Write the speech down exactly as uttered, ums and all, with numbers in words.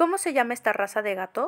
¿Cómo se llama esta raza de gato?